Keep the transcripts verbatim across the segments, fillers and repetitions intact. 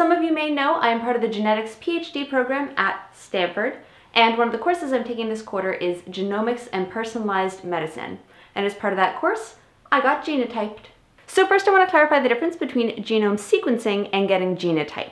some of you may know, I am part of the genetics PhD program at Stanford, and one of the courses I'm taking this quarter is genomics and personalized medicine. And as part of that course, I got genotyped. So first I want to clarify the difference between genome sequencing and getting genotyped.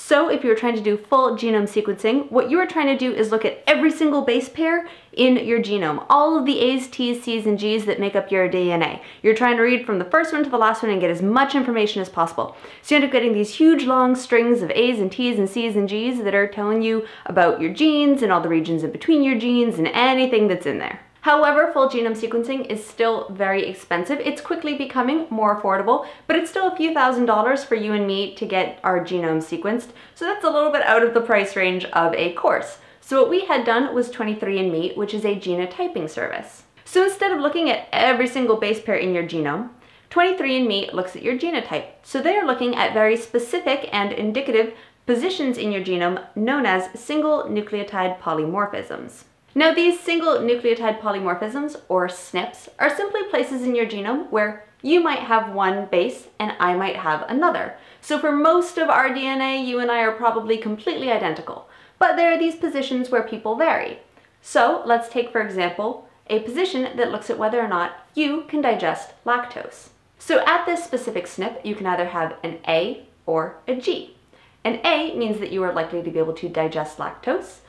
So if you were trying to do full genome sequencing, what you are trying to do is look at every single base pair in your genome, all of the A's, T's, C's, and G's that make up your D N A. You're trying to read from the first one to the last one and get as much information as possible. So you end up getting these huge long strings of A's and T's and C's and G's that are telling you about your genes and all the regions in between your genes and anything that's in there. However, full genome sequencing is still very expensive. It's quickly becoming more affordable, but it's still a few thousand dollars for you and me to get our genome sequenced. So that's a little bit out of the price range of a course. So what we had done was twenty-three and me, which is a genotyping service. So instead of looking at every single base pair in your genome, twenty-three and me looks at your genotype. So they are looking at very specific and indicative positions in your genome known as single nucleotide polymorphisms. Now these single nucleotide polymorphisms, or S N Ps, are simply places in your genome where you might have one base and I might have another. So for most of our D N A, you and I are probably completely identical, but there are these positions where people vary. So let's take, for example, a position that looks at whether or not you can digest lactose. So at this specific S N P, you can either have an A or a G. An A means that you are likely to be able to digest lactose.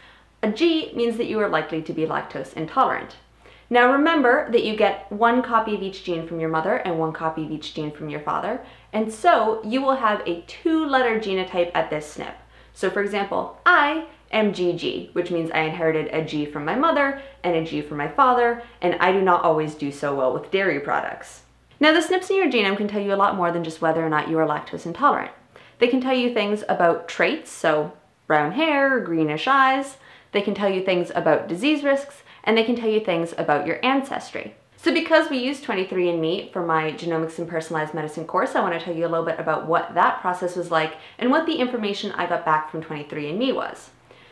A G means that you are likely to be lactose intolerant. Now remember that you get one copy of each gene from your mother and one copy of each gene from your father, and so you will have a two-letter genotype at this S N P. So for example, I am G G, which means I inherited a G from my mother and a G from my father, and I do not always do so well with dairy products. Now the S N Ps in your genome can tell you a lot more than just whether or not you are lactose intolerant. They can tell you things about traits, so brown hair, greenish eyes. They can tell you things about disease risks, and they can tell you things about your ancestry. So because we use twenty-three and me for my genomics and personalized medicine course, I want to tell you a little bit about what that process was like and what the information I got back from twenty-three and me was.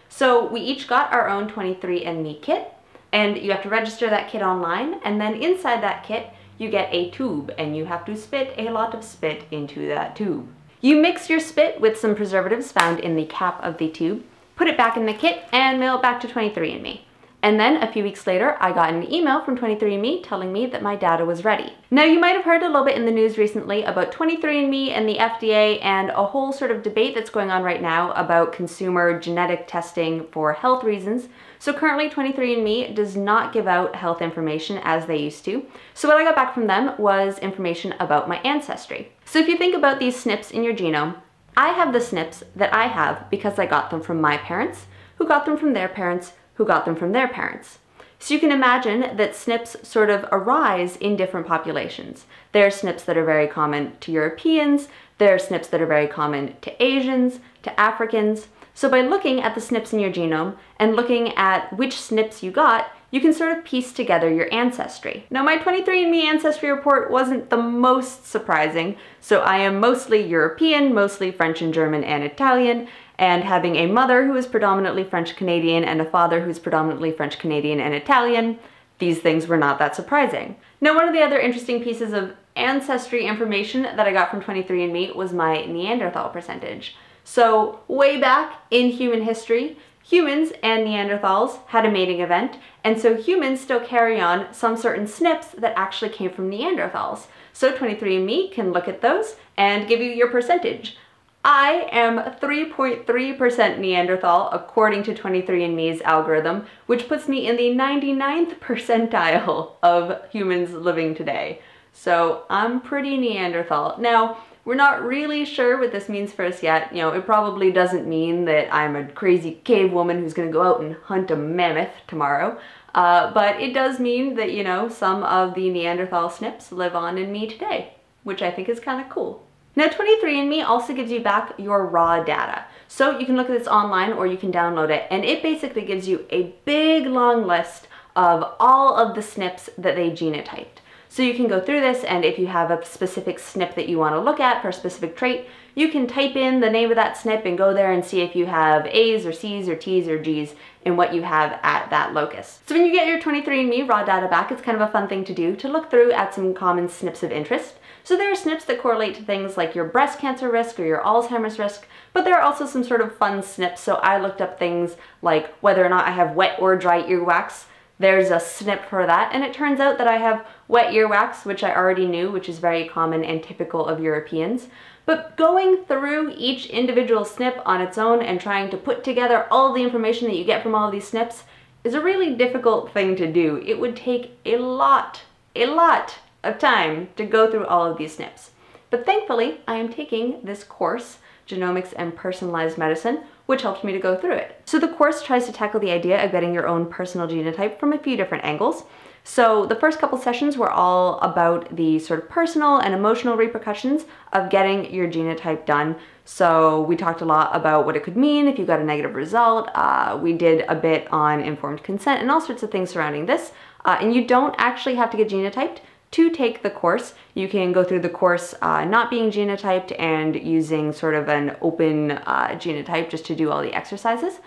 So we each got our own twenty-three and me kit, and you have to register that kit online, and then inside that kit you get a tube, and you have to spit a lot of spit into that tube. You mix your spit with some preservatives found in the cap of the tube, put it back in the kit, and mail it back to twenty-three and me. And then a few weeks later, I got an email from twenty-three and me telling me that my data was ready. Now you might have heard a little bit in the news recently about twenty-three and me and the F D A and a whole sort of debate that's going on right now about consumer genetic testing for health reasons. So currently twenty-three and me does not give out health information as they used to. So what I got back from them was information about my ancestry. So if you think about these S N Ps in your genome, I have the S N Ps that I have because I got them from my parents, who got them from their parents, who got them from their parents. So you can imagine that S N Ps sort of arise in different populations. There are S N Ps that are very common to Europeans, there are S N Ps that are very common to Asians, to Africans. So by looking at the S N Ps in your genome and looking at which S N Ps you got, you can sort of piece together your ancestry. Now my twenty-three and me ancestry report wasn't the most surprising, so I am mostly European, mostly French and German and Italian, and having a mother who is predominantly French-Canadian and a father who's predominantly French-Canadian and Italian, these things were not that surprising. Now one of the other interesting pieces of ancestry information that I got from twenty-three and me was my Neanderthal percentage. So way back in human history, humans and Neanderthals had a mating event, and so humans still carry on some certain S N Ps that actually came from Neanderthals. So twenty-three and me can look at those and give you your percentage. I am three point three percent Neanderthal according to twenty-three and me's algorithm, which puts me in the ninety-ninth percentile of humans living today. So I'm pretty Neanderthal. Now, we're not really sure what this means for us yet. You know, it probably doesn't mean that I'm a crazy cave woman who's gonna go out and hunt a mammoth tomorrow, uh, but it does mean that, you know, some of the Neanderthal S N Ps live on in me today, which I think is kind of cool. Now twenty-three and me also gives you back your raw data. So you can look at this online or you can download it, and it basically gives you a big long list of all of the S N Ps that they genotyped. So you can go through this, and if you have a specific S N P that you want to look at for a specific trait, you can type in the name of that S N P and go there and see if you have A's or C's or T's or G's in what you have at that locus. So when you get your twenty-three and me raw data back, it's kind of a fun thing to do, to look through at some common S N Ps of interest. So there are S N Ps that correlate to things like your breast cancer risk or your Alzheimer's risk, but there are also some sort of fun S N Ps. So I looked up things like whether or not I have wet or dry earwax. There's a S N P for that, and it turns out that I have wet earwax, which I already knew, which is very common and typical of Europeans. But going through each individual S N P on its own and trying to put together all the information that you get from all of these S N Ps is a really difficult thing to do. It would take a lot, a lot of time to go through all of these S N Ps. But thankfully, I am taking this course, Genomics and Personalized Medicine, which helped me to go through it. So the course tries to tackle the idea of getting your own personal genotype from a few different angles. So the first couple sessions were all about the sort of personal and emotional repercussions of getting your genotype done. So we talked a lot about what it could mean if you got a negative result. Uh, we did a bit on informed consent and all sorts of things surrounding this. Uh, and you don't actually have to get genotyped to take the course. You can go through the course uh, not being genotyped and using sort of an open uh, genotype just to do all the exercises.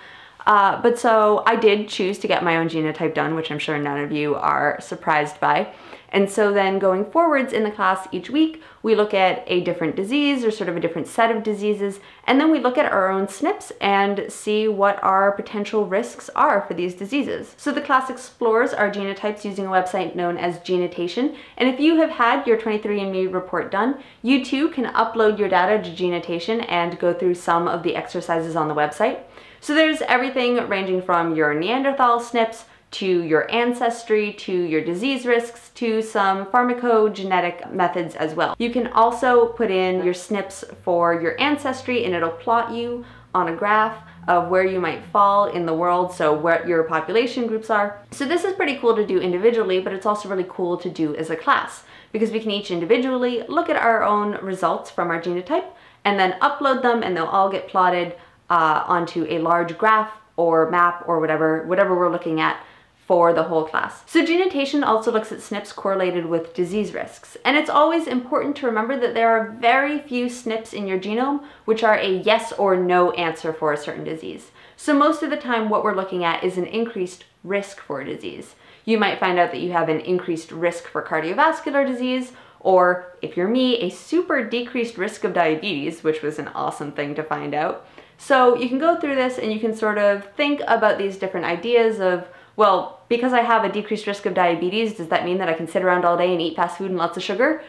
Uh, but so I did choose to get my own genotype done, which I'm sure none of you are surprised by. And so then going forwards in the class each week, we look at a different disease or sort of a different set of diseases, and then we look at our own S N Ps and see what our potential risks are for these diseases. So the class explores our genotypes using a website known as Genotation, and if you have had your twenty-three and me report done, you too can upload your data to Genotation and go through some of the exercises on the website. So there's everything ranging from your Neanderthal S N Ps to your ancestry, to your disease risks, to some pharmacogenetic methods as well. You can also put in your S N Ps for your ancestry, and it'll plot you on a graph of where you might fall in the world, so what your population groups are. So this is pretty cool to do individually, but it's also really cool to do as a class, because we can each individually look at our own results from our genotype and then upload them, and they'll all get plotted uh, onto a large graph or map or whatever, whatever we're looking at for the whole class. So Genotation also looks at S N Ps correlated with disease risks. And it's always important to remember that there are very few S N Ps in your genome which are a yes or no answer for a certain disease. So most of the time what we're looking at is an increased risk for a disease. You might find out that you have an increased risk for cardiovascular disease, or if you're me, a super decreased risk of diabetes, which was an awesome thing to find out. So you can go through this and you can sort of think about these different ideas of, well, because I have a decreased risk of diabetes, does that mean that I can sit around all day and eat fast food and lots of sugar?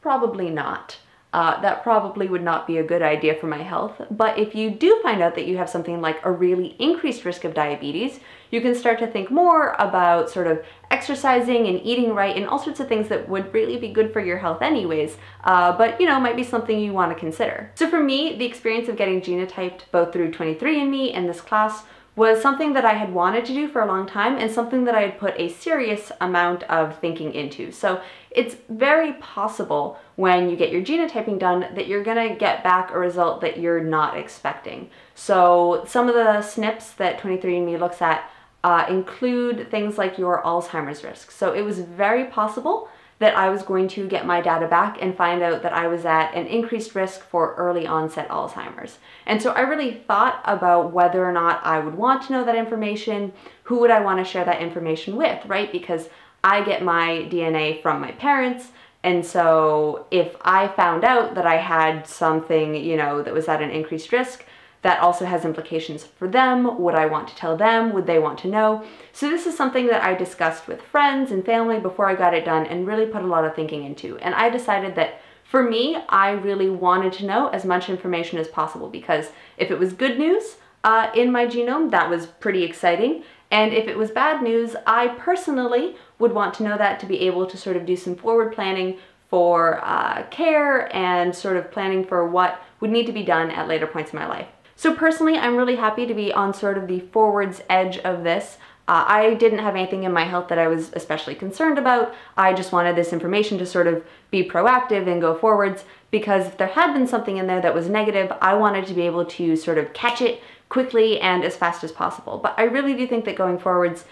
Probably not. Uh, that probably would not be a good idea for my health. But if you do find out that you have something like a really increased risk of diabetes, you can start to think more about sort of exercising and eating right and all sorts of things that would really be good for your health anyways, uh, but you know, might be something you want to consider. So for me, the experience of getting genotyped both through twenty-three and me and this class was something that I had wanted to do for a long time and something that I had put a serious amount of thinking into. So it's very possible when you get your genotyping done that you're gonna get back a result that you're not expecting. So some of the S N Ps that twenty-three and me looks at uh, include things like your Alzheimer's risk. So it was very possible that I was going to get my data back and find out that I was at an increased risk for early onset Alzheimer's. And so I really thought about whether or not I would want to know that information, who would I want to share that information with, right? Because I get my D N A from my parents, and so if I found out that I had something, you know, that was at an increased risk, that also has implications for them. Would I want to tell them? Would they want to know? So this is something that I discussed with friends and family before I got it done and really put a lot of thinking into. And I decided that for me, I really wanted to know as much information as possible, because if it was good news uh, in my genome, that was pretty exciting. And if it was bad news, I personally would want to know that to be able to sort of do some forward planning for uh, care and sort of planning for what would need to be done at later points in my life. So personally, I'm really happy to be on sort of the forwards edge of this. Uh, I didn't have anything in my health that I was especially concerned about. I just wanted this information to sort of be proactive and go forwards, because if there had been something in there that was negative, I wanted to be able to sort of catch it quickly and as fast as possible. But I really do think that going forwards,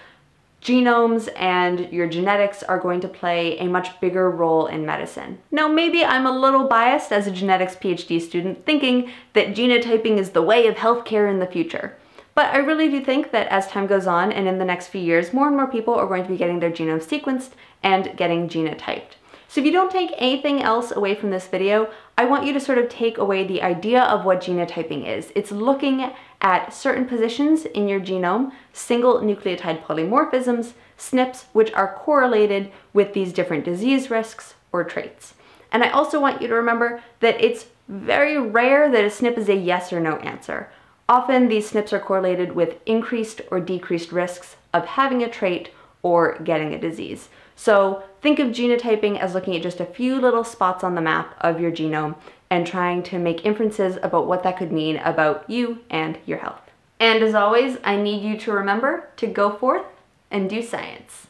genomes and your genetics are going to play a much bigger role in medicine. Now, maybe I'm a little biased as a genetics PhD student thinking that genotyping is the way of healthcare in the future. But I really do think that as time goes on and in the next few years, more and more people are going to be getting their genomes sequenced and getting genotyped. So if you don't take anything else away from this video, I want you to sort of take away the idea of what genotyping is. It's looking at certain positions in your genome, single nucleotide polymorphisms, S N Ps, which are correlated with these different disease risks or traits. And I also want you to remember that it's very rare that a S N P is a yes or no answer. Often these S N Ps are correlated with increased or decreased risks of having a trait or getting a disease. So think of genotyping as looking at just a few little spots on the map of your genome and trying to make inferences about what that could mean about you and your health. And as always, I need you to remember to go forth and do science.